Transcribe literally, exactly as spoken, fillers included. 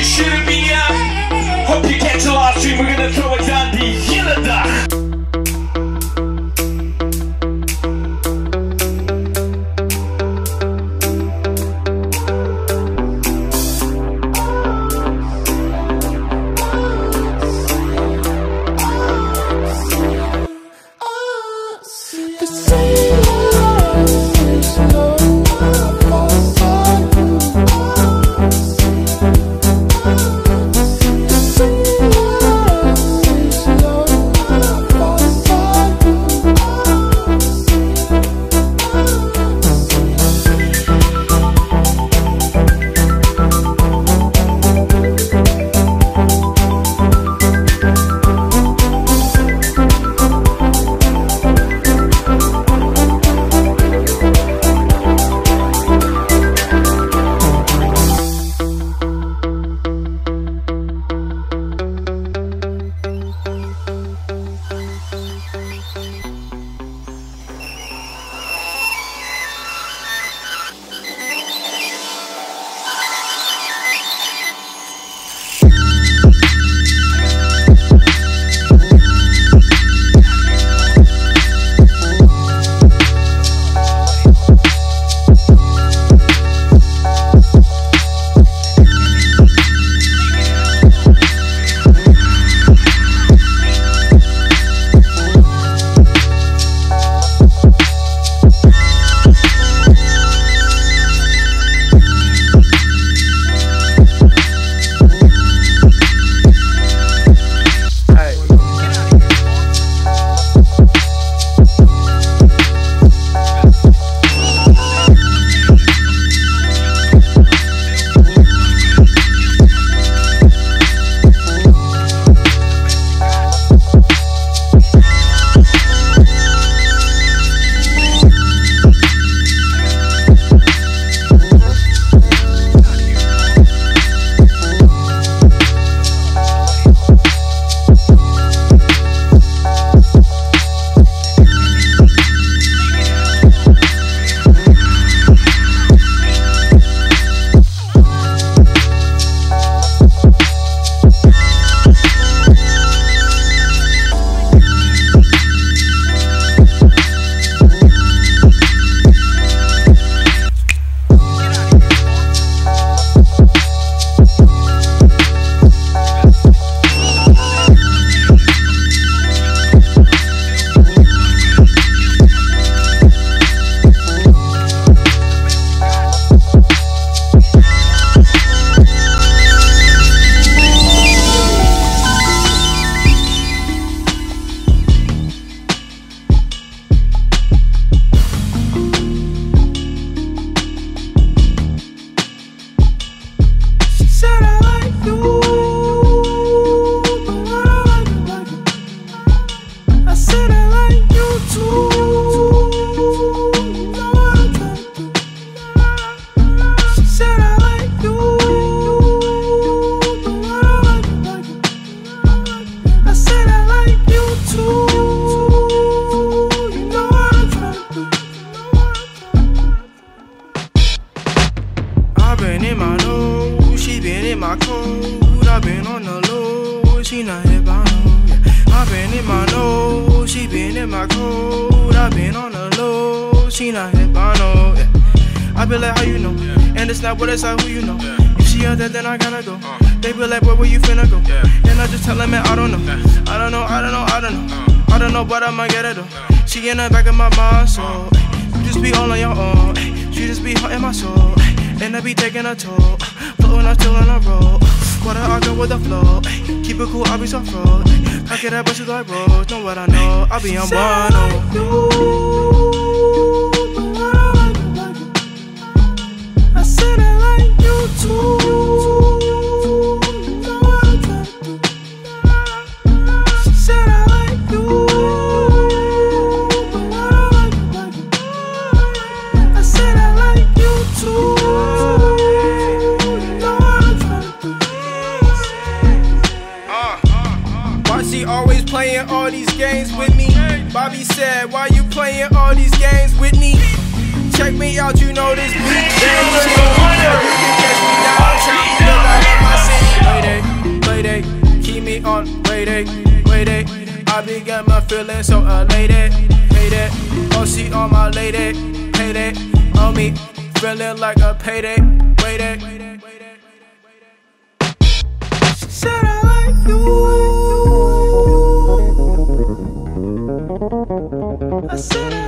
you shouldn't be up. Hope you catch the live stream, we're gonna throw it down the yellow dot. Out, you know this beat. Damn, you can catch me now. I'm trying to build out in my city. they on Mayday, Mayday. I be got my feelings so I laid it, hate it. Oh, she on my lady, hate it. On me, feeling like a payday, payday. Said I like you. I said I